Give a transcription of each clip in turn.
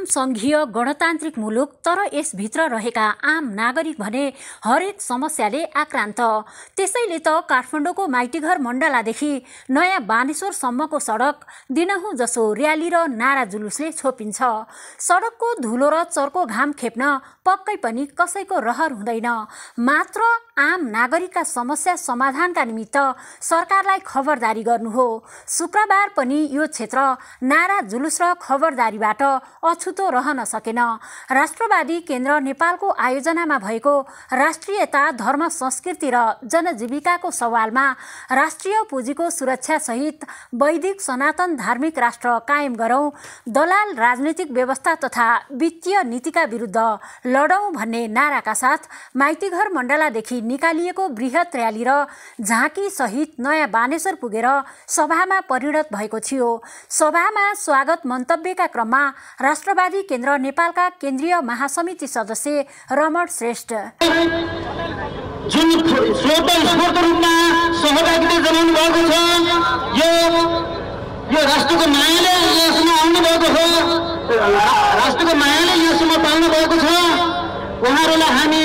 महान संघीय गणतान्त्रिक मुलुक तर यसभित्र रहेका आम नागरिक भने हरेक समस्याले आक्रान्त। त्यसैले त काठमाडौँको माइतीघर मण्डलादेखि नयाँ बानेश्वरसम्मको सडक दिनहुँ जसो र्याली र नारा जुलुसले छोपिन्छ। सडकको धुलो र चर्को घाम खेप्न पक्कै पनि कसैको रहर हुँदैन, मात्र आम नागरिकका समस्या समाधानका निमित्त सरकारलाई खबरदारी गर्नु हो। शुक्रबार पनि यो क्षेत्र नारा जुलुस र खबरदारीबाट अछुतो रहन सकेन। राष्ट्रवादी केन्द्र नेपालको आयोजनामा भएको राष्ट्रियता, धर्म, संस्कृति र जनजीविकाको सवालमा राष्ट्रिय पुँजीको सुरक्षा सहित वैदिक सनातन धार्मिक राष्ट्र कायम गरौँ, दलाल राजनीतिक व्यवस्था तथा वित्तीय नीतिका विरुद्ध लडौँ भन्ने नाराका साथ माइतीघर मण्डलादेखि निकालिएको बृहत र्याली र झाँकी सहित नयाँ बानेश्वर पुगेर सभामा परिणत भएको थियो। सभामा स्वागत मन्तव्यका क्रममा राष्ट्रवादी केन्द्र नेपालका केन्द्रीय महासमिति सदस्य रमण श्रेष्ठ जुन स्वतस्फूर्त रूपमा सहभागिता जनाउनु भएको छ, यो राष्ट्रको मायाले यसमा आउनु भएको हो, राष्ट्रको मायाले यसमा पाउनु भएको छ। उहाँहरूलाई हामी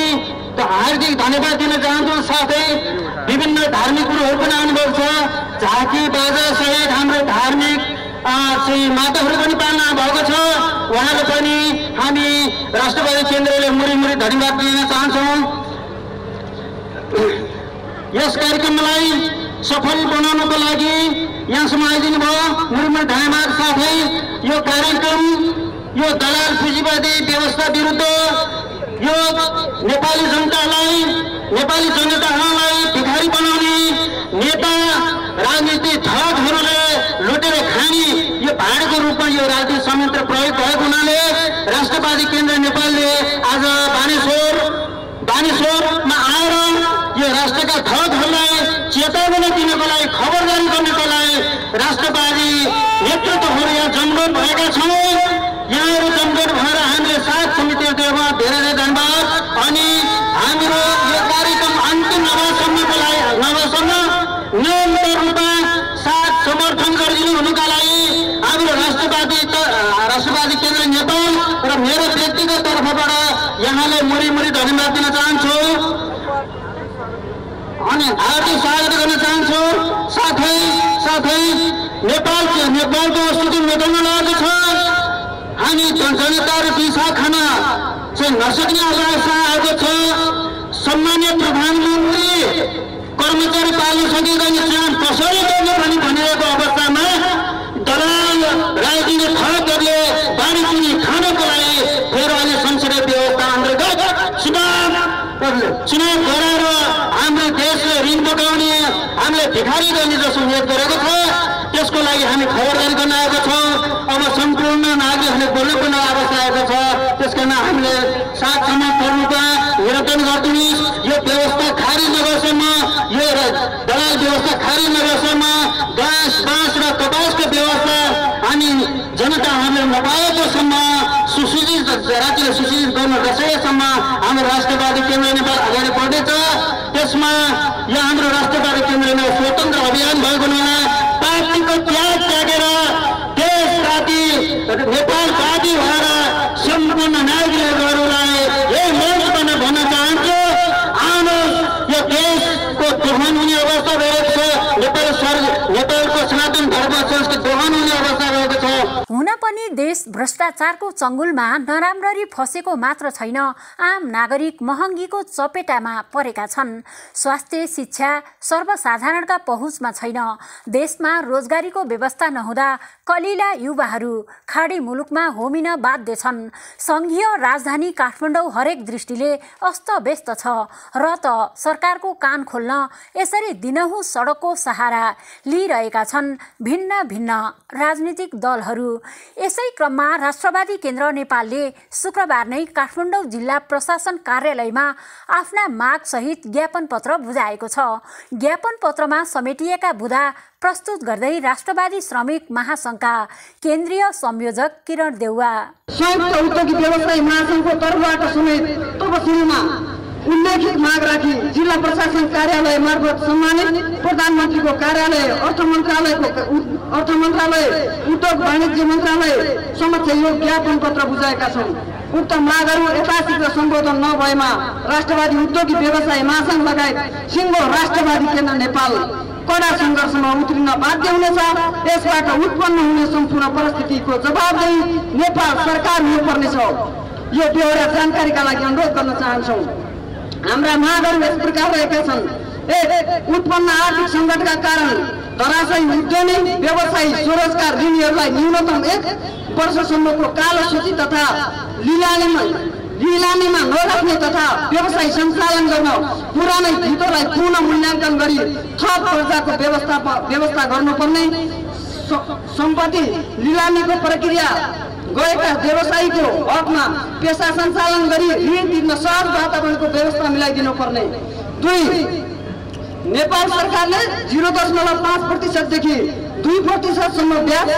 हार्दिक धन्यवाद दिन चाहन्छौँ। साथै विभिन्न धार्मिक गुरुहरू पनि आउनुभएको छ। झाँकी बाजा सहित हाम्रो धार्मिक माताहरू पनि पाल्नु भएको छ। उहाँलाई पनि हामी राष्ट्रवादी केन्द्रले मुरी धन्यवाद दिन चाहन्छौँ। यस कार्यक्रमलाई सफल बनाउनको लागि यहाँसम्म आइदिनु भयो, मुरी धन्यवाद। साथै यो कार्यक्रम यो दलाल पुँजीवादी व्यवस्था विरुद्ध यो नेपाली जनतालाई भिखारी बनाउने नेता राजनीति ठगहरूले लुटेर खाने यो भाँडको रूपमा यो राजनीति संयन्त्र प्रयोग भएको हुनाले राष्ट्रवादी केन्द्र नेपालले आज बानेश्वरमा आएर यो राष्ट्रका ठगहरूलाई चेतावनी दिनको लागि, खबरदारी गर्नको लागि राष्ट्रवादी नेतृत्वहरू यहाँ जमघट भएका छौँ। यहाँहरू जमघट भएर हामीले 7 समितिहरूमा धेरै धन्यवाद। अनि हाम्रो यो कार्यक्रम अन्तिम नभएसम्म निरन्तर रूपमा साथ समर्थन गरिदिनु हुनुका लागि हाम्रो राष्ट्रवादी केन्द्र नेपाल र मेरो व्यक्तिगत तर्फबाट यहाँलाई मुरी धन्यवाद दिन चाहन्छु अनि हार्दिक स्वागत गर्न चाहन्छु। साथै नेपालको स्थिति मेटाउन लागेको छ। हामी जनता र पिसा खान चाहिँ नसक्ने अवस्था आएको छ। सम्मान्य प्रधानमन्त्री कर्मचारी पाल्न सकिँदैन, काम कसरी गर्ने पनि भनिरहेको अवस्थामा दलाल राजनीतिक ठगहरूले बाँडी चुनी खानको लागि फेरि अहिले संसदीय व्यवस्था अन्तर्गत चुनाव गराएर हाम्रो देशले ऋण पकाउने, हामीले भिखारी गर्ने जसो उल्लेख गरेको छ। त्यसको लागि हामी खबरदारी गर्न आएको छौँ। अब सम्पूर्ण नागरिकहरूले बोल्नुपर्ने अवस्था आएको छ। त्यसकारण हामीले साथमा पर्नुका निरन्तन गर्नुहोस्। यो व्यवस्था खारिज नगर्सम्म, यो दलाल व्यवस्था खारिज नगर्सम्म घाँस बाँस र कपासको व्यवस्था हामी जनताहरूले नपाएकोसम्म राज्यले सुसूचित गर्न नसकेसम्म हाम्रो राष्ट्रवादी केन्द्र नेपाल अगाडि बढ्दैछ। त्यसमा यो हाम्रो राष्ट्रवादी केन्द्रमा स्वतन्त्र अभियान भएको हुनाले पार्टीको त्याग त्यागेर देश जाति नेपाल जाति भएर सम्पूर्ण नागरिकहरूलाई यही मञ्चबाट भन्न चाहन्छु, आउनुहोस्। यो देशको दोहन हुने अवस्था रहेको छ। नेपालको सनातन धर्म संस्कृति दोहन हुने अवस्था रहेको छ। हुन पनि देश भ्रष्टाचारको चङ्गुलमा नराम्ररी फसेको मात्र छैन, आम नागरिक महँगीको चपेटामा परेका छन्। स्वास्थ्य, शिक्षा सर्वसाधारणका पहुँचमा छैन। देशमा रोजगारीको व्यवस्था नहुँदा कलिला युवाहरू खाडी मुलुकमा होमिन बाध्य छन्। सङ्घीय राजधानी काठमाडौँ हरेक दृष्टिले अस्तव्यस्त छ र त सरकारको कान खोल्न यसरी दिनहुँ सडकको सहारा लिइरहेका छन् भिन्न भिन्न राजनीतिक दलहरू। यसै क्रममा राष्ट्रवादी केन्द्र नेपालले शुक्रबार नै काठमाडौँ जिल्ला प्रशासन कार्यालयमा आफ्ना मागसहित ज्ञापन पत्र बुझाएको छ। ज्ञापन पत्रमा समेटिएका बुँदा प्रस्तुत गर्दै राष्ट्रवादी श्रमिक महासङ्घका केन्द्रीय संयोजक किरण देउवा संयुक्त उद्योगी व्यवसायी महासङ्घको तर्फबाट समेत तबसम्ममा उल्लेखित माग राखी जिल्ला प्रशासन कार्यालय मार्फत सम्मानित प्रधानमन्त्रीको कार्यालय, अर्थ मन्त्रालयको अर्थ मन्त्रालय, उद्योग वाणिज्य मन्त्रालय समक्ष यो ज्ञापन पत्र बुझाएका छौं। उक्त मागहरू यथाशीघ्र सम्बोधन नभएमा राष्ट्रवादी उद्योगी व्यवसाय महासंघ लगायत सिङ्गो राष्ट्रवादी केन्द्र नेपाल कडा संघर्षमा उत्रिन बाध्य हुनेछ। यसबाट उत्पन्न हुने सम्पूर्ण परिस्थितिको जवाबदेही नेपाल सरकार लिनुपर्नेछ। यो बेहोरा जानकारीका लागि अनुरोध गर्न चाहन्छौं। हाम्रा मागहरू यस प्रकार रहेका छन्। उत्पन्न आर्थिक संकटका कारण धराशयी उद्यमी व्यवसायी स्वरोजगार ऋणीहरूलाई न्यूनतम 1 वर्षसम्मको कालोसूची तथा लिलामीमा नराख्ने तथा व्यवसाय सञ्चालन गर्न पुरानै ऋणहरूलाई पुनः मूल्याङ्कन गरी थप कर्जाको व्यवस्था गर्नुपर्ने, सम्पत्ति लिलामीको प्रक्रिया गएका व्यवसायीको हकमा पेसा सञ्चालन गरी ऋण दिन सहज वातावरणको व्यवस्था मिलाइदिनुपर्ने। 2, नेपाल सरकारले 0.5%देखि 2%सम्म ब्याज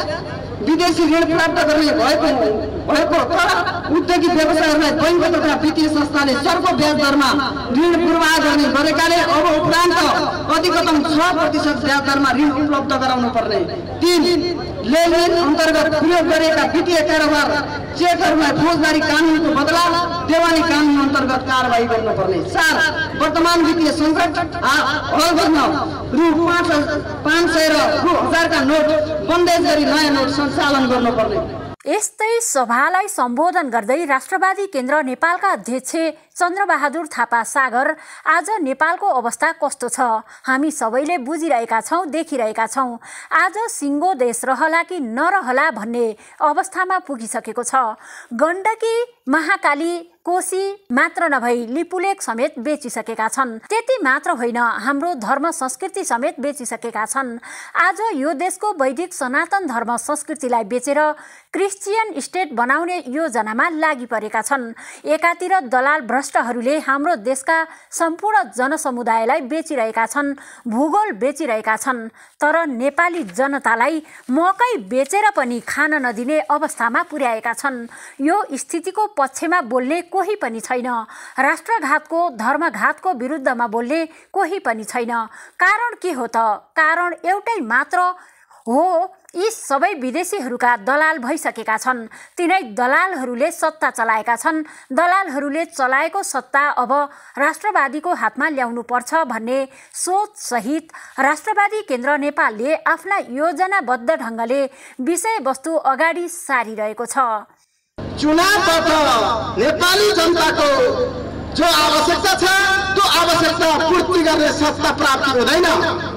विदेशी ऋण प्राप्त गर्ने भएको तर उद्योगी व्यवसायीहरूलाई बैंक तथा वित्तीय संस्थाले सरको ब्याज दरमा ऋण पूर्वाधार गर्ने गरेकाले अब उपरान्त अधिकतम 6% ब्याज दरमा ऋण उपलब्ध गराउनु पर्ने। 3, लेनदेन अन्तर्गत प्रयोग गरेका वित्तीय कारोबार चेकहरूलाई फौजदारी कानुनको बदला देवानी कानुन अन्तर्गत कारबाही गर्नुपर्ने। 4, वर्तमान वित्तीय संकट हल गर्न रु 5,000 र 1,000 का नोट बन्देज गरी नयाँ नोट सञ्चालन गर्नुपर्ने। यस्तै सभालाई सम्बोधन गर्दै राष्ट्रवादी केन्द्र नेपालका अध्यक्ष चन्द्रबहादुर थापा सागर आज नेपालको अवस्था कस्तो छ हामी सबैले बुझिरहेका छौं, देखिरहेका छौं। आज सिङ्गो देश रहला कि नरहला भन्ने अवस्थामा पुगिसकेको छ। गण्डकी, महाकाली, कोशी मात्र नभई लिपुलेक समेत बेचिसकेका छन्। त्यति मात्र होइन, हाम्रो धर्म संस्कृति समेत बेचिसकेका छन्। आज यो देशको वैदिक सनातन धर्म संस्कृतिलाई बेचेर क्रिश्चियन स्टेट बनाउने योजनामा लागिपरेका छन्। एकातिर दलाल भ्रष्टहरूले हाम्रो देशका सम्पूर्ण जनसमुदायलाई बेचिरहेका छन्, भूगोल बेचिरहेका छन्, तर नेपाली जनतालाई मकै बेचेर पनि खान नदिने अवस्थामा पुर्याएका छन्। यो स्थितिको पक्षमा बोल्ने कोही पनि छैन, राष्ट्रघातको धर्मघातको विरुद्धमा बोल्ने कोही पनि छैन। कारण के हो त? कारण एउटै मात्र हो, यी सबै विदेशीहरूका दलाल भइसकेका छन्। तिनै दलालहरूले सत्ता चलाएका छन्। दलालहरूले चलाएको सत्ता अब राष्ट्रवादीको हातमा ल्याउनु पर्छ भन्ने सोच सहित राष्ट्रवादी केन्द्र नेपालले आफ्ना योजनाबद्ध ढङ्गले विषयवस्तु अगाडि सारिरहेको छ। चुनावबाट नेपाली जनताको जो आवश्यकता छ त्यो आवश्यकता पूर्ति गर्ने सत्ता प्राप्त हुँदैन।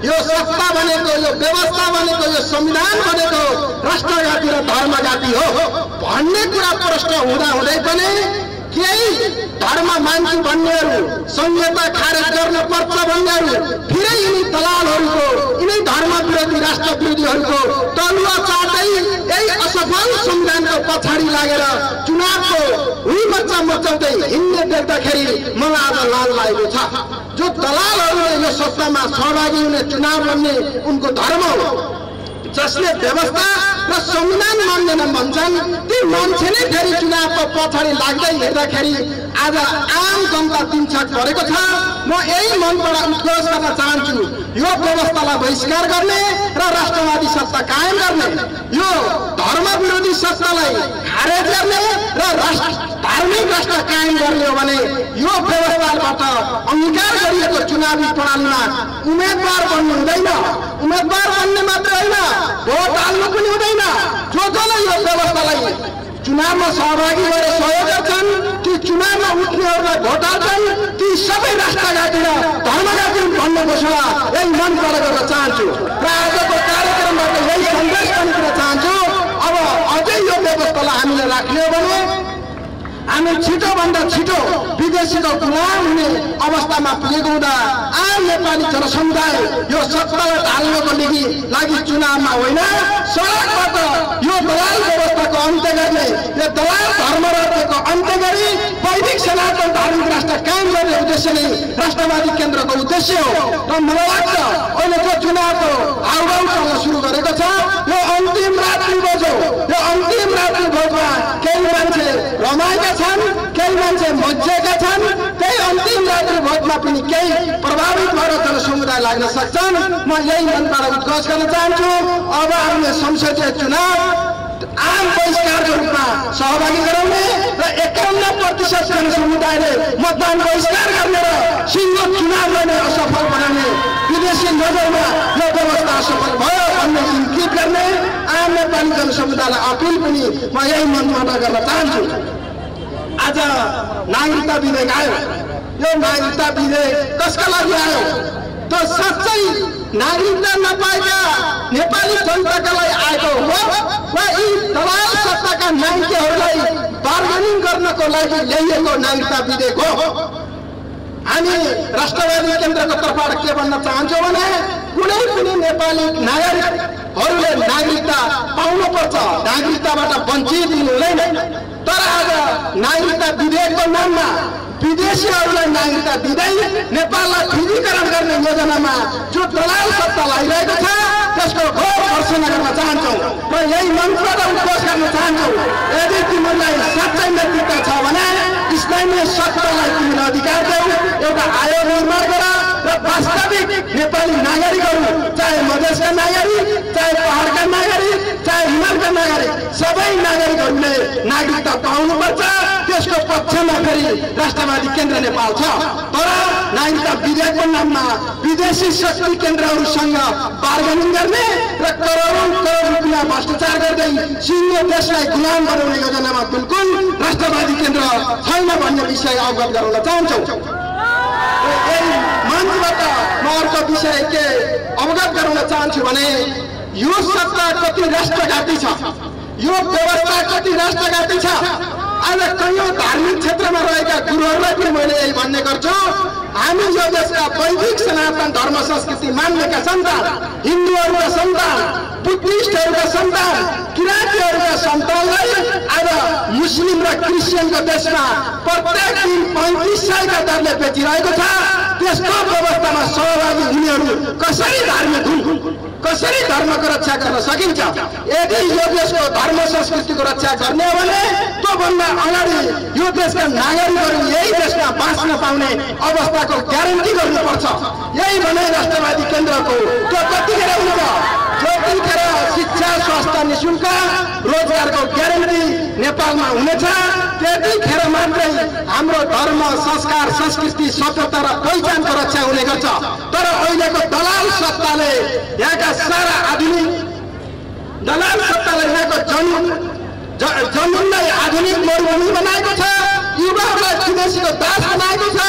यो सत्ता भनेको, यो व्यवस्था भनेको, यो संविधान भनेको राष्ट्रघाती र धर्मघाती हो भन्ने कुरा प्रश्न हुँदाहुँदै पनि केही धर्म मान्छे भन्नेहरू, संहिता खारेज गर्नुपर्छ भन्नेहरू फेरि यिनी दलालहरूको, यिनै धर्म विरोधी राष्ट्र विरोधीहरूको तलुवा चाट्दै यही असफल संविधानको पछाडि लागेर चुनावको हुई बच्चा मचाउँदै हिँड्ने देख्दाखेरि मलाई आज लाज लागेको छ। जो दलालहरूले यो सत्तामा सहभागी हुने चुनाव लड्ने उनको धर्म हो। जसले व्यवस्था र संविधान मान्दैन भन्छन् ती मान्छे नै फेरि चुनावको पछाडि लाग्दै हेर्दाखेरि आज आम जनता तिनछाक परेको छ। म यही मनबाट उद्घोष गर्न चाहन्छु, यो व्यवस्थालाई बहिष्कार गर्ने र राष्ट्रवादी सत्ता कायम गर्ने, यो धर्म विरोधी सत्तालाई खारेज गर्ने र धार्मिक राष्ट्र कायम गर्ने हो भने यो व्यवस्थाबाट अङ्गीकार गरिएको चुनावी प्रणालीमा उम्मेदवार बन्नु हुँदैन। उम्मेदवार बन्ने मात्र होइन, भोट हाल्नु पनि हुँदैन। जो जसले यो व्यवस्थालाई चुनावमा सहभागी भएर सहयोग गर्छन्, ती चुनावमा उठ्नेहरूलाई भोट हाल्छन्, ती सबै राष्ट्रघाती र धर्मघाती भन्ने घोषणा यही मनबाट गर्न चाहन्छु र आजको कार्यक्रमबाट यही सन्देश पनि दिन चाहन्छु। अब अझै यो व्यवस्थालाई हामीले राख्ने हो भने हामी छिटोभन्दा छिटो विदेशीको गुलाम हुने अवस्थामा पुगेको हुँदा आम नेपाली जनसमुदाय यो सत्तालाई ढाल्नको लागि चुनावमा होइन, सडकबाट यो दलाल व्यवस्थाको अन्त्य गर्ने, यो दलाल धर्म राज्यको अन्त्य गरी वैदिक सनातन धर्म जस्ता काम गर्ने उद्देश्य नै राष्ट्रवादी केन्द्रको उद्देश्य हो र मलाई लाग्छ अहिले जो चुनावको हाउभाउसँग सुरु गरेको छ यो अन्तिम रात्रि भोज हो। यो अन्तिम रात्रि भोजमा केही मान्छे रमाएका छन्, केही मान्छे मजेका छन्, त्यही अन्तिम रात्रि भोजमा पनि केही प्रभावित भएर जनसमुदाय लाग्न सक्छन्। म यही मनबाट उद्घोष गर्न चाहन्छु अब आउने संसदीय चुनाव आम बहिष्कारको रूपमा सहभागी गराउने र 51% जनसमुदायले मतदान बहिष्कार गर्ने र सिङ्गो चुनाव गर्ने असफल बनाउने विदेशी नजरमा यो व्यवस्था असफल भयो भन्ने इङ्गित गर्ने आम नेपाली जनसमुदायलाई अपिल पनि म यही मनबाट गर्न चाहन्छु। आज नागरिकता विधेयक आयो। यो नागरिकता विधेयक कसका लागि आयो? त्यो साँच्चै नागरिकता नपाएका नेपाली जनताका लागि आएको हो वा यी दलाल सत्ताका नाइकेहरूलाई बार्गेनिङ गर्नको लागि ल्याइएको नागरिकता विधेयक हो। हामी राष्ट्रवादी केन्द्रको तर्फबाट के भन्न चाहन्छौँ भने कुनै पनि नेपाली नागरिकहरूले नागरिकता पाउनुपर्छ, नागरिकताबाट वञ्चित हुनु हुँदैन। तर आज नागरिकता विधेयकको नाममा विदेशीहरूलाई नागरिकता दिँदै नेपाललाई खुदीकरण गर्ने योजनामा जो दलाल सत्ता लागिरहेको छ त्यसको घोर भर्सना गर्न चाहन्छौँ। म यही मन्त्रबाट उद्घोष गर्न चाहन्छौँ, यदि तिमीलाई साँच्चै नेतृत्व छ भने इस्लामीय शक्तिलाई तिमीले अधिकार देऊ, एउटा आयोग निर्माण गर र वास्तविक नेपाली नागरिकहरू चाहे मधेसका नागरिक, चाहे पहाडका नागरिक, चाहे हिमालका नागरिक, सबै नागरिकहरूले नागरिकता पाउनुपर्छ। त्यसको पक्षमा फेरि राष्ट्रवादी केन्द्र नेपाल छ। तर नागरिकता विधेयकको नाममा विदेशी शक्ति केन्द्रहरूसँग बार्गेनिङ गर्ने र करोडौं रुपैयाँ भ्रष्टाचार गर्दै सिङ्गो देशलाई गुलाम बनाउने योजनामा बिल्कुल राष्ट्रवादी केन्द्र छैन भन्ने विषय अवगत गराउन चाहन्छौँ। यही मञ्चबाट म अर्को विषय के अवगत गराउन चाहन्छु भने यो सत्ता कति राष्ट्रघाती छ, यो व्यवस्था कति राष्ट्रघाती छ। आज कयौं धार्मिक क्षेत्रमा रहेका गुरुहरूलाई पनि मैले यही भन्ने गर्छु, हामी यो देशका वैदिक सनातन धर्म संस्कृति मान्नेका सन्तान, हिन्दूहरूका सन्तान, बुद्धिस्टहरूका सन्तान, किराँतीहरूका सन्तानलाई आज मुस्लिम र क्रिस्चियनको देशमा प्रत्येक दिन 3500 का दरले बेचिरहेको छ। त्यस्तो व्यवस्थामा सहभागी हुनेहरू कसरी धार्मिक हुन्? कसरी धर्मको रक्षा गर्न सकिन्छ? यदि यो देशको धर्म संस्कृतिको रक्षा गर्ने हो भने त्योभन्दा अगाडि यो देशका नागरिकहरू यही देशमा बाँच्न पाउने अवस्थाको ग्यारेन्टी गर्नुपर्छ। यही भने राष्ट्रवादी केन्द्रको त्यो कतिखेर हुन्छ जतिखेर शिक्षा स्वास्थ्य निशुल्क रोजगारको ग्यारेन्टी नेपालमा हुनेछ त्यतिखेर मात्रै हाम्रो धर्म संस्कार संस्कृति सभ्यता र पहिचानको रक्षा हुने गर्छ। तर अहिलेको दलाल सत्ताले यहाँका सारा आधुनिक दलाल सत्ताले यहाँको जमुनलाई आधुनिक मरुभूमि बनाएको छ, युवाहरूलाई विदेशीको दास बनाएको छ,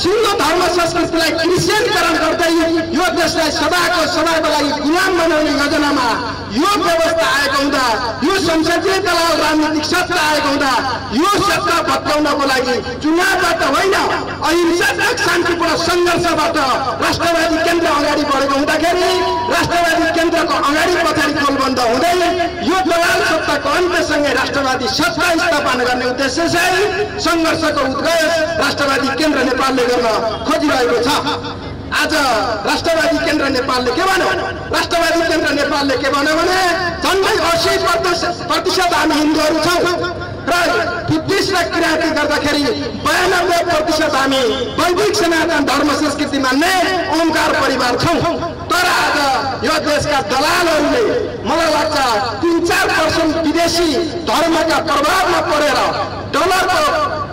सिङ्गो धर्म संस्कृतिलाई क्रिस्चियनकरण गर्दै यो देशलाई सदाको लागि गुलाम बनाउने योजनामा यो व्यवस्था आएको हुँदा, यो संसदीय दलाल राजनीतिक सत्ता आएको हुँदा यो सत्ता भत्काउनको लागि चुनावबाट होइन अहिंसात्मक शान्तिपूर्ण सङ्घर्षबाट राष्ट्रवादी केन्द्र अगाडि बढेको हुँदाखेरि राष्ट्रवादी केन्द्रको अगाडि पछाडि गोलबन्द हुँदै यो दलाल सत्ताको अन्त्यसँगै राष्ट्रवादी सत्ता स्थापना गर्ने उद्देश्य चाहिँ सङ्घर्षको उद्देश्य राष्ट्रवादी केन्द्र नेपालले गर्न खोजिरहेको छ। आज राष्ट्रवादी केन्द्र नेपालले के भन्यो? राष्ट्रवादी केन्द्र नेपालले के भन्यो भने झन्डै 80% हामी हिन्दूहरू छौँ र बुद्धिस्ट र किराँती गर्दाखेरि 92% हामी वैदिक सनातन धर्म संस्कृति मान्ने ओमकार परिवार छौँ। तर आज यो देशका दलालहरूले मलाई लाग्छ 3-4% विदेशी धर्मका प्रभावमा परेर डलरको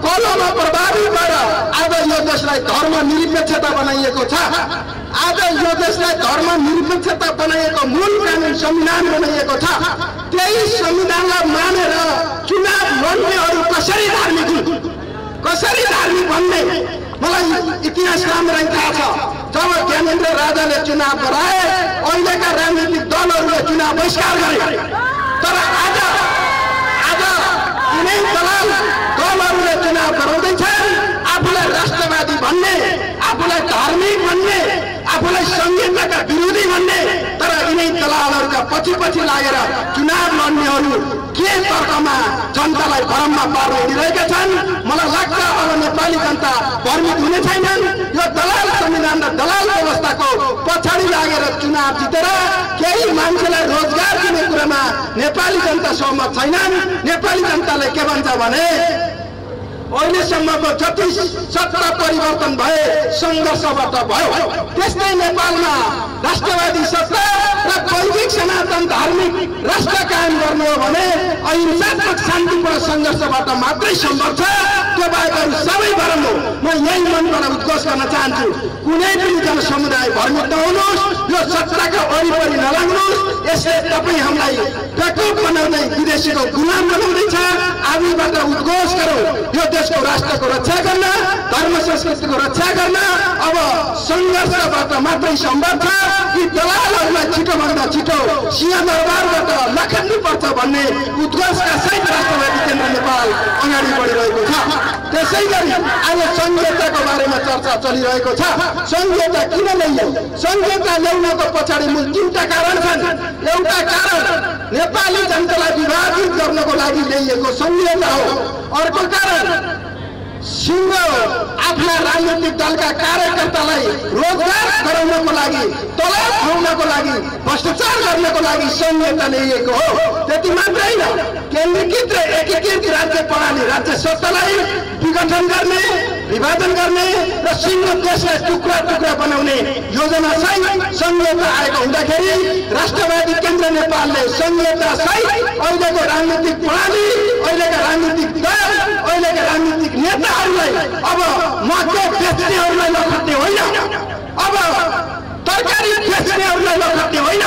कलमा प्रभावित भएर आज यो देशलाई धर्म निरपेक्षता बनाइएको छ। आज यो देशलाई धर्म निरपेक्षता बनाइएको मूल कानुन संविधान बनाइएको छ। त्यही संविधानलाई मानेर चुनाव लड्नेहरू कसरी धार्मिक हुन्? कसरी धार्मिक भन्ने मलाई इतिहास राम्ररी थाहा छ। जब ज्ञानेन्द्र राजाले चुनाव गराए अहिलेका राजनीतिक दलहरूले चुनाव बहिष्कार गरे। तर आज आज कुनै दलाल दलहरूले चुनाव गराउँदैछन् आफूलाई राष्ट्रवादी भन्ने, आफूलाई धार्मिक भन्ने, आफूलाई संविधानका विरोधी भन्ने। तर यिनै दलालहरूका पछि पछि लागेर चुनाव लड्नेहरू के तर्कमा जनतालाई भ्रममा पार्न हिँडिरहेका छन्? मलाई लाग्छ अब नेपाली नेपाली जनता भ्रमित हुने छैनन्। यो दलाल संविधान र दलाल व्यवस्थाको पछाडी लागेर चुनाव जितेर केही मान्छेलाई रोजगार दिने कुरामा नेपाली जनता सहमत छैनन्। नेपाली जनताले के भन्छ भने अहिलेसम्मको जति सत्ता परिवर्तन भए संघर्षबाट भयो। त्यस्तै नेपालमा राष्ट्रवादी सत्ता र वैदिक सनातन धार्मिक राष्ट्र कायम गर्नु हो भने अहिंसात्मक शान्तिपूर्ण संघर्षबाट मात्रै सम्भव छ। त्यो बाहेक अरू सबै भ्रम हो। म यही मनबाट उद्घोष गर्न चाहन्छु, कुनै पनि जनसमुदाय भ्रमित नहुनुहोस्, यो सत्ताको वरिपरि नलाग्नुहोस्। यसले तपाईँ हामीलाई कठोर बनाउँदै विदेशीको गुलाम बनाउँदैछ। आजबाट उद्घोष गरौँ, यो देशको राष्ट्रको रक्षा गर्न, धर्म संस्कृतिको रक्षा गर्न अब संघर्षबाट मात्रै सम्भव छ। यी दलालहरूलाई छिटोभन्दा छिटो सिंहदरबारबाट लखिनुपर्छ भन्ने उद्घोषका सहित राष्ट्रवादी केन्द्र नेपाल अगाडि बढिरहेको छ। त्यसै गरी आज संहिताको बारेमा चर्चा चलिरहेको छ। संहिता किन ल्याइयो? संहिता ल्याउनको पछाडि मूल तीनटा कारण छन्। एउटा कारण नेपाली जनतालाई विभाजित गर्नको लागि ल्याइएको संहिता हो। अर्को कारण सिंह आफ्ना राजनीतिक दलका कार्यकर्तालाई रोजगार गराउनको लागि, तलब खुवाउनको लागि, भ्रष्टाचार गर्नको लागि संहिता ल्याइएको हो। त्यति मात्रै होइन, केन्द्रीकृत र एकीकृत राज्य प्रणाली राज्य सत्तालाई विघटन गर्ने, विभाजन गर्ने र सिंह देशलाई टुक्रा टुक्रा बनाउने योजना सहित संहिता आएको हुँदाखेरि राष्ट्रवादी केन्द्र नेपालले संहिता सहित अहिलेको राजनीतिक प्रणाली, अहिलेका राजनीतिक दल, अहिलेका राजनीतिक नेताहरूलाई अब मकै बेच्नेहरूलाई लखट्ने होइन, अब तरकारी बेच्नेहरूलाई लखट्ने होइन,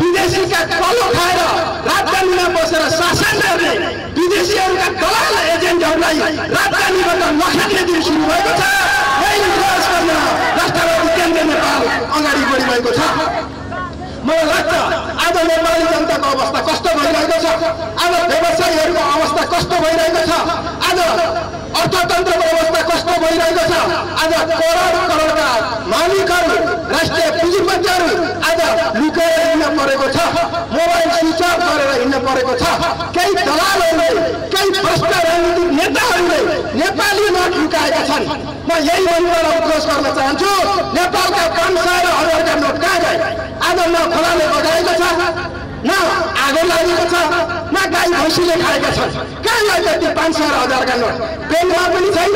विदेशीका तलो खाएर राजधानीमा बसेर शासन गर्ने विदेशीहरूका दलाल एजेन्टहरूलाई राजधानीबाट लखट्ने दिन सुरु भएको छ। यही प्रयास गर्न राष्ट्रवादी केन्द्र नेपाल अगाडि बढिरहेको छ। मलाई लाग्छ आज नेपाली जनताको अवस्था कस्तो भइरहेको छ, आज व्यवसायीहरूको अवस्था कस्तो भइरहेको छ, आज अर्थतन्त्रको अवस्था कस्तो भइरहेको छ, आज करोड करोडका मालिकहरू, राष्ट्रिय पुँजीपतिहरू आज लुकेर हिँड्न परेको छ, मोबाइल स्विच अफ गरेर हिँड्न परेको छ। केही दलालहरूले, केही भ्रष्ट राजनीतिक नेताहरूले नेपाली नोट लुकाएका छन्। म यही मनबाट उद्घोष गर्न चाहन्छु, नेपालका 500 र 1000 नोट कहाँ गए? आज न खोलाले बगाएको छ, न आगो लागेको छ, न गाई भैँसीले खाएका छन्। कहाँ गए जति 500 र 1000 नोट? पेनमा पनि छैन,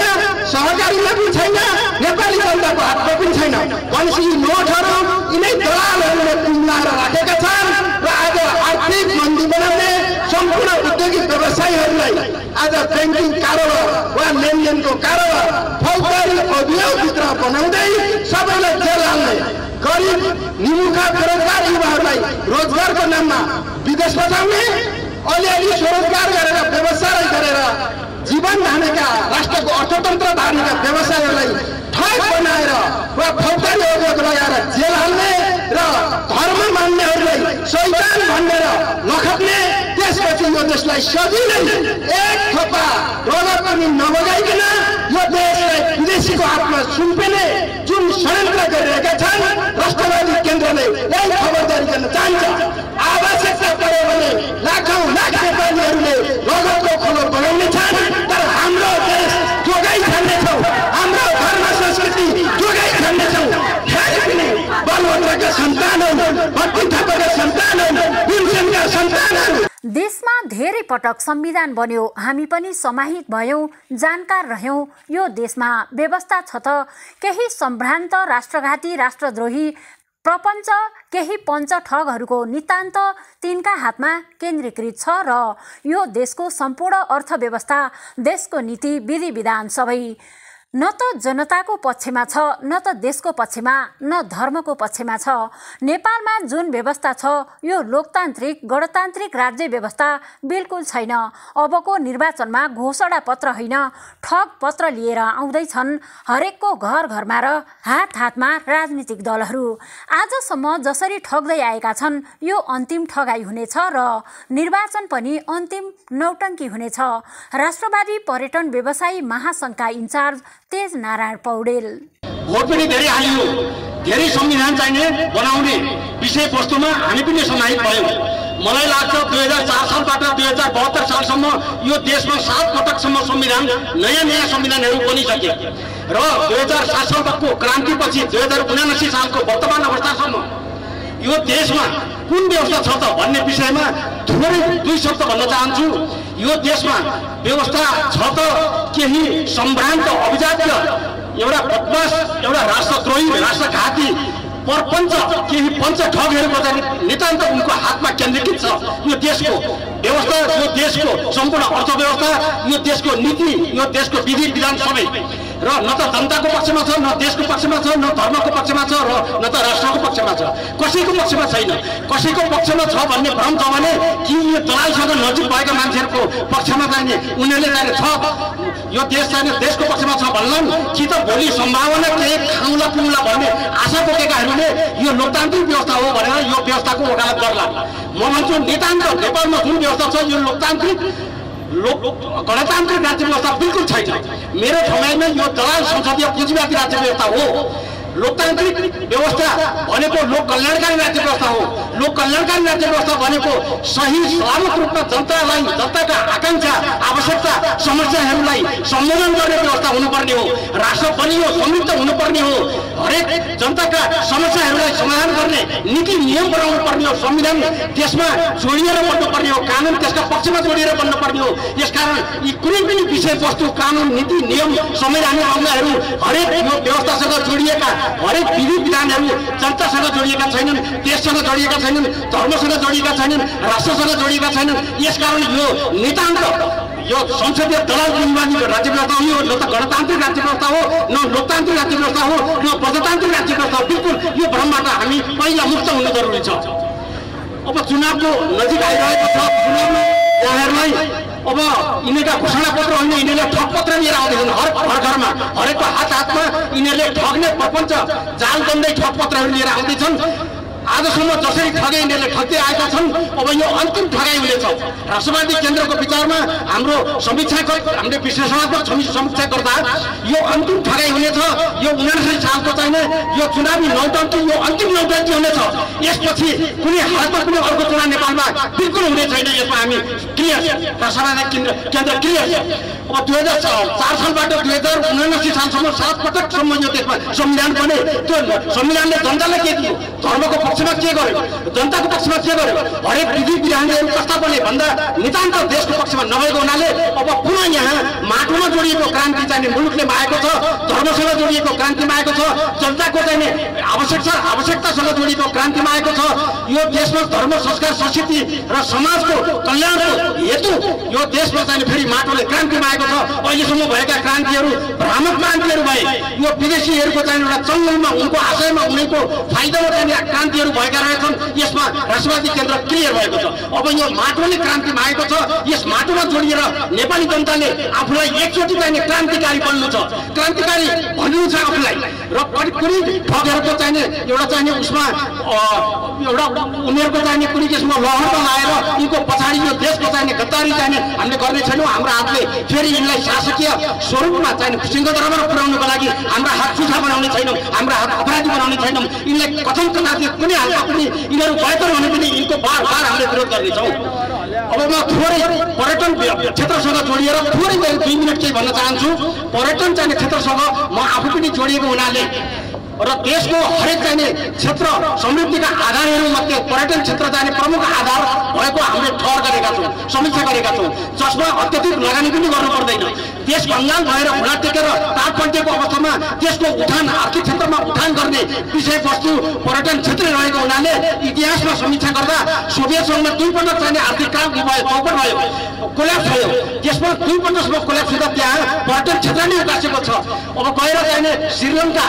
सहकारीमा पनि छैन, नेपाली जनताको हातमा पनि छैन। भनेपछि यी नोटहरू यिनै दलालहरूले पुँजाएर राखेका छन् र आज आर्थिक मन्दी बनाउने सम्पूर्ण औद्योगिक व्यवसायीहरूलाई आज ब्याङ्किङ कारोबार वा लेनदेनको कारोबार फौजदारी अभियानभित्र बनाउँदै सबैलाई जेल हाल्ने, गरिब निमुखा बेरोजगार युवाहरूलाई रोजगारको नाममा विदेश पठाउने, अलिअलि स्वरोजगार गरेर व्यवसाय गरेर जीवन धानेका राष्ट्रको अर्थतन्त्र धानेका व्यवसायहरूलाई ठग बनाएर वा फौजदारी अभियोग लगाएर जेल हाल्ने र धर्म मान्नेहरूलाई शैतान भनेर नखट्ने। त्यसपछि यो देशलाई सजिलै एक थोपा डलर पनि नबगाइकन यो देशलाई विदेशीको हातमा सुम्पिने जुन षड्यन्त्र गरिरहेका छन्, राष्ट्रवादी केन्द्रले यही खबरदारी गर्न चाहन्छ। आवश्यकता पऱ्यो भने लाखौं नेपालीहरूले रगतको खोलो बनाउने छन्, तर हाम्रो देश जोगाइ खानेछौँ, हाम्रो धर्म संस्कृति जोगाइ खानेछौँ। फेरि पनि बलभद्रका सन्तान हौ, भट्टी थापाका सन्तान हौ, भीमसेनका सन्तान हौ। देशमा धेरै पटक संविधान बन्यो, हामी पनि समाहित भयौँ, जानकार रह्यौँ। यो देशमा व्यवस्था छ त? केही सम्भ्रान्त राष्ट्रघाती राष्ट्रद्रोही प्रपञ्च, केही पञ्च ठगहरूको नितान्त तिनका हातमा केन्द्रीकृत छ र यो देशको सम्पूर्ण अर्थव्यवस्था, देशको नीति विधि विधान सबै न त जनताको पक्षमा छ, न त देशको पक्षमा, न धर्मको पक्षमा छ। नेपालमा जुन व्यवस्था छ यो लोकतान्त्रिक गणतान्त्रिक राज्य व्यवस्था बिल्कुल छैन। अबको निर्वाचनमा घोषणा पत्र होइन, ठग पत्र लिएर आउँदैछन् हरेकको घर घरमा र हात हातमा राजनीतिक दलहरू। आजसम्म जसरी ठग्दै आएका छन् यो अन्तिम ठगाई हुनेछ र निर्वाचन पनि अन्तिम नौटङ्की हुनेछ। राष्ट्रवादी पर्यटन व्यवसायी महासङ्घका इन्चार्ज तेज नारायण पौडेल। भोट पनि धेरै हालियो, धेरै संविधान चाहिने बनाउने विषयवस्तुमा हामी पनि समाहित भयौँ। मलाई लाग्छ 2004 सालबाट 2072 सालसम्म यो देशमा 7 पटकसम्म संविधान नयाँ संविधानहरू बनिसके र 2007 सालको क्रान्तिपछि 2079 सालको वर्तमान अवस्थासम्म यो देशमा कुन व्यवस्था छ त भन्ने विषयमा थोरै 2 शब्द भन्न चाहन्छु। यो देशमा व्यवस्था छ त केही सम्भ्रान्त अभिजात्य एउटा बदमास एउटा राष्ट्रद्रोही राष्ट्रघाती परपञ्च केही पञ्च ठगहरूको चाहिँ नितान्त उनको हातमा केन्द्रित छ। यो देशको व्यवस्था यो देशको सम्पूर्ण अर्थव्यवस्था यो देशको नीति यो देशको विधि विधान सबै र न त जनताको पक्षमा छ न देशको पक्षमा छ न धर्मको पक्षमा छ र न त राष्ट्रको पक्षमा छ। कसैको पक्षमा छैन। कसैको पक्षमा छ भन्ने भ्रम छ भने कि यो दलालसँग नजिक भएका मान्छेहरूको पक्षमा जाने उनीहरूले जाने छ यो देश चाहिँ देशको पक्षमा छ भन्लान् कि त भोलि सम्भावना केही खाउला पिउला भन्ने आशा बोकेकाहरूले यो लोकतान्त्रिक व्यवस्था हो भनेर यो व्यवस्थाको वकालत गर्ला। म भन्छु नितान्त नेपालमा जुन व्यवस्था छ यो लोकतान्त्रिक गणतान्त्रिक राज्य व्यवस्था बिल्कुल छैन। मेरो ठमाइमा यो दलाल संसदीय पुँजीवादी राज्य व्यवस्था हो। लोकतान्त्रिक व्यवस्था भनेको लोक कल्याणकारी राज्य व्यवस्था हो। लोक कल्याणकारी राज्य व्यवस्था भनेको सही सलामत रूपमा जनतालाई जनताका आकांक्षा आवश्यकता समस्याहरूलाई सम्बोधन गर्ने व्यवस्था हुनुपर्ने हो। राष्ट्र बलियो समृद्ध हुनुपर्ने हो। हरेक जनताका समस्याहरूलाई समाधान गर्ने नीति नियम बनाउनु पर्ने हो। संविधान त्यसमा जोडिएर बन्नुपर्ने हो। कानुन त्यसका पक्षमा जोडिएर बन्नुपर्ने हो। यसकारण यी कुनै पनि विषयवस्तु कानुन नीति नियम संवैधानिक अङ्गहरू हरेक यो व्यवस्थासँग जोडिएका हरेक विधि विधानहरू जनतासँग जोडिएका छैनन्, देशसँग जोडिएका छैनन्, धर्मसँग जोडिएका छैनन्, राष्ट्रसँग जोडिएका छैनन्। यसकारण यो नितान्त यो संसदीय दलाल पुँजीवादी राज्य व्यवस्था हो। यो न त गणतान्त्रिक राज्य व्यवस्था हो न लोकतान्त्रिक राज्य व्यवस्था हो न प्रजातान्त्रिक राज्य व्यवस्था हो। बिल्कुल यो भ्रमबाट हामी पहिला मुक्त हुनु जरुरी छ। अब चुनावको नजिक आइरहेको छ। चुनावमा यहाँहरूलाई अब यिनीहरूका घोषणापत्र होइन, यिनीहरूले ठगपत्र लिएर आउँदैछन्। हर घरमा हरेकको हातमा यिनीहरूले ठग्ने प्रपञ्च जाल बन्दै ठगपत्रहरू लिएर आउँदैछन्। आजसम्म जसरी ठगे यिनीहरूले ठग्दै आएका छन्। अब यो अन्तिम ठगाइ हुनेछ। राष्ट्रवादी केन्द्रको विचारमा हाम्रो हामीले विश्लेषणात्मक समीक्षा गर्दा यो अन्तिम ठगाइ हुनेछ। यो 79 सालको चाहिँ यो चुनावी नौटङ्की यो अन्तिम नौटङ्की हुनेछ। यसपछि कुनै हालतमा कुनै अर्को चुनाव नेपालमा बिल्कुल हुने छैन। यसमा हामी क्लियर राष्ट्रवादी केन्द्र क्लियर। अब 2004 सालबाट 2079 सालसम्म 7 पटकसम्म यो देशमा संविधान बने। त्यो संविधानले जनतालाई के दियो? धर्मको पक्षमा के गर्यो? जनताको पक्षमा के गर्यो? हरेक विधि विधानहरू कस्ता बने भन्दा नितान्त देशको पक्षमा नभएको हुनाले अब पुनः यहाँ माटोमा जोडिएको क्रान्ति चाहिने मुलुकले मागेको छ। धर्मसँग जोडिएको क्रान्ति मागेको छ। जनताको चाहिने आवश्यकतासँग जोडिएको क्रान्ति मागेको छ। यो देशमा धर्म संस्कार संस्कृति र समाजको कल्याणको हेतु यो देशमा चाहिने फेरि माटोले क्रान्ति मागेको छ। अहिलेसम्म भएका क्रान्तिहरू भ्रामक क्रान्तिहरू भए। यो विदेशीहरूको चाहिने एउटा चङ्गलमा उनको आशयमा उनीको फाइदामा चाहिने क्रान्तिहरू भएका रहेछन्। यसमा राष्ट्रवादी केन्द्र क्लियर भएको छ। अब यो माटोले क्रान्ति मागेको छ। यस माटोमा जोडिएर नेपाली जनताले आफूलाई एकचोटि चाहिने क्रान्तिकारी बन्नु छ। क्रान्तिकारी भन्नु छ आफूलाई र कुनै ठगहरूको चाहिने एउटा चाहिने उसमा एउटा उनीहरूको चाहिने कुनै किसिमको लहरमा लाएर उनको पछाडि यो देशको चाहिने गद्दारी चाहिने हामीले गर्ने छैनौँ। हाम्रो हातले फेरि यिनलाई शासकीय स्वरूपमा चाहिने सिंहदरबार पुर्याउनुको लागि हाम्रा हात चुठा बनाउने छैनौँ। हाम्रा हात अपराधी बनाउने छैनौँ। यिनलाई कथनको नाति कुनै हालमा पनि यिनीहरू बेहतर हुने पनि यिनको बार हामीले विरोध गर्नेछौँ। अब म थोरै पर्यटन क्षेत्रसँग जोडिएर थोरै 2 मिनट केही भन्न चाहन्छु। पर्यटन चाहिने क्षेत्रसँग म आफू पनि जोडिएको हुनाले र देशको हरेक चाहिने क्षेत्र समृद्धिका आधारहरूमध्ये पर्यटन क्षेत्र चाहिने प्रमुख आधार भएको हामीले ठहर गरेका छौँ, समीक्षा गरेका छौँ। जसमा अत्यधिक लगानी पनि गर्नु पर्दैन। देश बङ्गाल भएर खुला टेकेर तारपल्टेको अवस्थामा देशको उठान आर्थिक क्षेत्रमा उठान गर्ने विषयवस्तु पर्यटन क्षेत्र रहेको हुनाले इतिहासमा समीक्षा गर्दा सोभियत सङ्घमा 2 पटक चाहिने आर्थिक क्रान्ति भयो, चौपट भयो, कोल्याप्स भयो। त्यसमा 2 पटकसम्म कोल्याप्स हुँदा त्यहाँ पर्यटन क्षेत्र नै उकासेको छ। अब गएर चाहिने श्रीलङ्का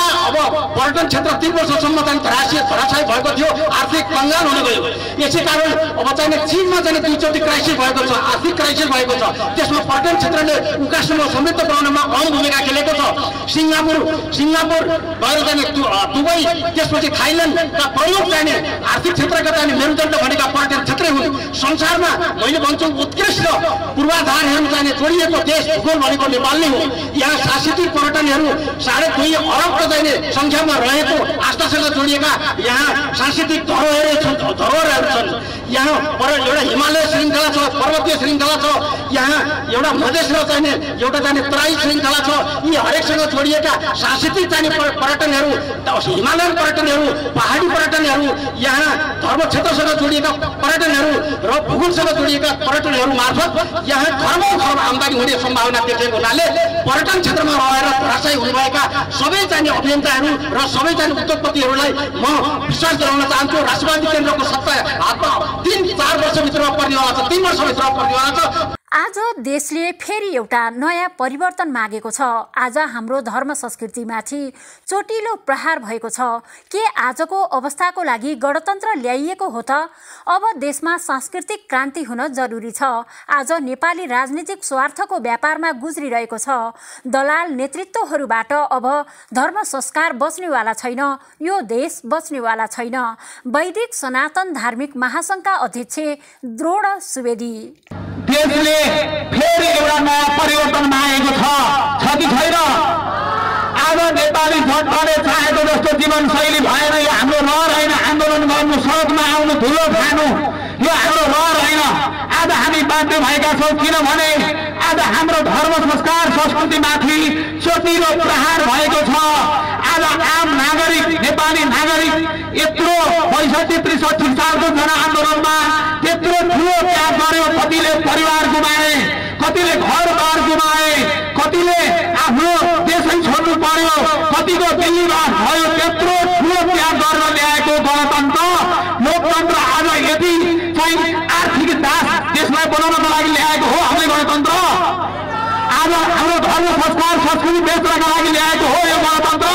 अब पर्यटन क्षेत्र 3 वर्षसम्म चाहिँ धराशय भएको थियो। आर्थिक कङ्गाल हुन गयो। यसै कारण अब चाहिने चीनमा चाहिँ 2 चोटि क्राइसिस भएको छ, आर्थिक क्राइसिस भएको छ। त्यसमा पर्यटन क्षेत्रले उकास्नमा समृद्ध बनाउनमा अहम भूमिका खेलेको छ। सिंगापुर भएर जाने दुबई, त्यसपछि थाइल्याण्ड का प्रयोग जाने आर्थिक क्षेत्रका चाहिँ मेरुदण्ड भनेका पर्यटन क्षेत्रै हुन्। संसारमा मैले भन्छु उत्कृष्ट पूर्वाधार हेर्न जाने जोडिएको देश भूगोल भनेको नेपाल नै हो। यहाँ सांस्कृतिक पर्यटनहरू 2.5 अरब जाने संख्यामा रहेको आस्थासँग जोडिएका यहाँ सांस्कृतिक धरोहरहरू छन्। यहाँ एउटा हिमालय श्रृङ्खला छ, पर्वतीय श्रृङ्खला छ, यहाँ एउटा मधेस र चाहिँ एउटा जाने तराई श्रृङ्खला छ। यी हरेकसँग जोडिएका सांस्कृतिक जाने पर्यटनहरू हिमालयन पर्यटनहरू, पहाडी पर्यटनहरू, यहाँ धर्म क्षेत्रसँग जोडिएका पर्यटनहरू र भूगोलसँग जोडिएका पर्यटनहरू मार्फत यहाँ खरबौं खरब आम्दानी हुने सम्भावना देखिएको हुनाले पर्यटन क्षेत्रमा रहेर धराशायी हुनुभएका सबै जाने अभियन्ताहरू र सबै जाने उद्योगपतिहरूलाई म विश्वास गराउन चाहन्छु। राष्ट्रवादी केन्द्रको सत्ता हातमा 3-4 वर्षभित्रमा पर्नेवाला छ, 3 वर्षभित्रमा पर्नेवाला छ। आज देशले फेरि एउटा नयाँ परिवर्तन मागेको छ। आज हाम्रो धर्म संस्कृतिमाथि चोटिलो प्रहार भएको छ। के आजको अवस्थाको लागि गणतन्त्र ल्याइएको हो त? अब देशमा सांस्कृतिक क्रान्ति हुन जरुरी छ। आज नेपाली राजनीतिक स्वार्थको व्यापारमा गुज्रिरहेको छ। दलाल नेतृत्वहरूबाट अब धर्म संस्कार बच्नेवाला छैन, यो देश बच्नेवाला छैन। वैदिक सनातन धार्मिक महासङ्घका अध्यक्ष द्रोण सुवेदी। देशले फेरि एउटा नयाँ परिवर्तन मागेको छ कि छैन? आज नेपाली जनताले चाहेको जस्तो जीवनशैली भएन। यो हाम्रो रहर होइन। आन्दोलन गर्नु, सडकमा आउनु, धुलो खानु, यो हाम्रो रहर होइन। आज हामी बाध्य भएका छौँ, किनभने आज हाम्रो धर्म संस्कार संस्कृतिमाथि चोटिलो प्रहार भएको छ। आज आम नागरिक, नेपाली नागरिक यत्रो 62-63 सालको जनआन्दोलनमा त्यत्रो ठुलो त्याग गर्यो। कतिले परिवार गुमाए, कतिले घरबार गुमाए, कतिले आफ्नो देशै छोड्नु पर्यो, कतिको दिल्लीवास भयो। त्यत्रो ठुलो त्याग गर्न ल्याएको गणतन्त्र, लोकतन्त्र आज यदि चाहिँ आर्थिक दास देशलाई बनाउनको लागि ल्याएको हो हामीले गणतन्त्र? आज हाम्रो धर्म संस्कार संस्कृति बेच्नका लागि ल्याएको हो यो गणतन्त्र?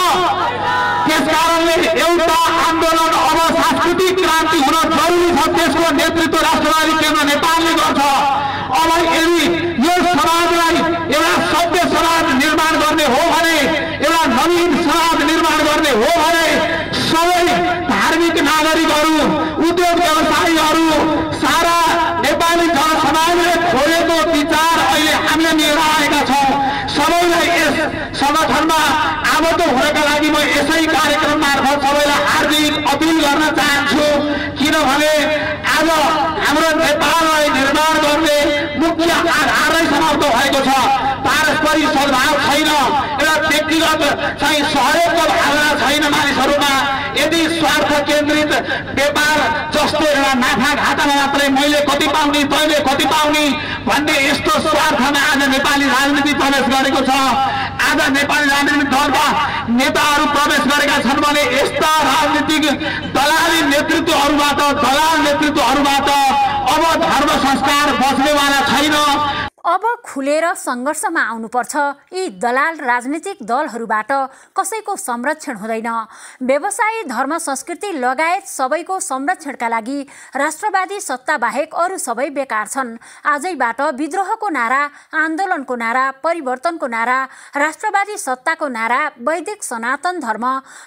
त्यस कारणले एउटा आन्दोलन अब सांस्कृतिक क्रान्ति हुन जरुरी छ। त्यसको नेतृत्व राष्ट्रवादी केन्द्र नेपालले गर्छ। अब यदि यो समाजलाई एउटा सभ्य समाज निर्माण गर्ने हो भने, एउटा नवीन समाज निर्माण गर्ने हो भने सबै धार्मिक नागरिकहरू, उद्योग व्यवसायीहरू, सारा नेपाली जनसमाजले खोजेको विचार अहिले हामीले लिएर आएका छौँ। सबैलाई यस समर्थनमा आबद्ध हुनका लागि म यसै कार्यक्रम मार्फत सबैलाई हार्दिक अपिल गर्न चाहन्छु। किनभने आज हाम्रो नेपाललाई निर्माण गर्ने मुख्य आधारै समाप्त भएको छ। पारस्परिक सद्भाव छैन, एउटा व्यक्तिगत चाहिँ सहयोगको भावना छैन मानिसहरूमा। यदि स्वार्थ केन्द्रित व्यापार जस्तो एउटा नाफा घाटामा मात्रै मैले कति पाउने, तैँले कति पाउने भन्ने यस्तो स्वार्थमा आज नेपाली राजनीति प्रवेश गरेको छ। आज नेपाली राजनीतिक दलका नेताहरू प्रवेश गरेका छन् भने यस्ता राजनीतिक दलाली नेतृत्वहरूबाट अब धर्म संस्कार बच्नेवाला छैन। अब खुलेर सङ्घर्षमा आउनुपर्छ। यी दलाल राजनीतिक दलहरूबाट कसैको संरक्षण हुँदैन। व्यवसायी, धर्म, संस्कृति लगायत सबैको संरक्षणका लागि राष्ट्रवादी सत्ता बाहेक अरू सबै बेकार छन्। आजैबाट विद्रोहको नारा, आन्दोलनको नारा, परिवर्तनको नारा, राष्ट्रवादी सत्ताको नारा, वैदिक सनातन धर्म,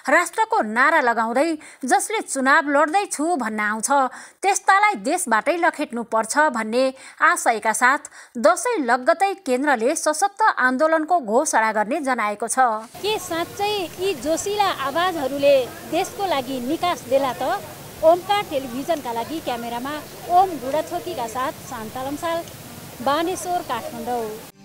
राष्ट्रको नारा लगाउँदै जसले चुनाव लड्दैछु भन्न आउँछ त्यस्तालाई देशबाटै लखेट्नुपर्छ भन्ने आशयका साथ लगत्तै केन्द्रले सशक्त आन्दोलनको घोषणा गर्ने जनाएको छ। के साँच्चै यी जोशीला आवाजहरूले देशको लागि निकास देला त? ओमकार टेलिभिजनका लागि क्यामेरामा ओम गुडाछोकीका साथ शान्ता लम्साल, बानेश्वर, काठमाडौँ।